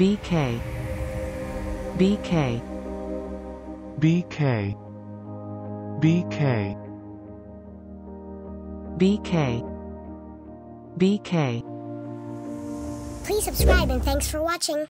BK BK BK BK BK BK. Please subscribe and thanks for watching.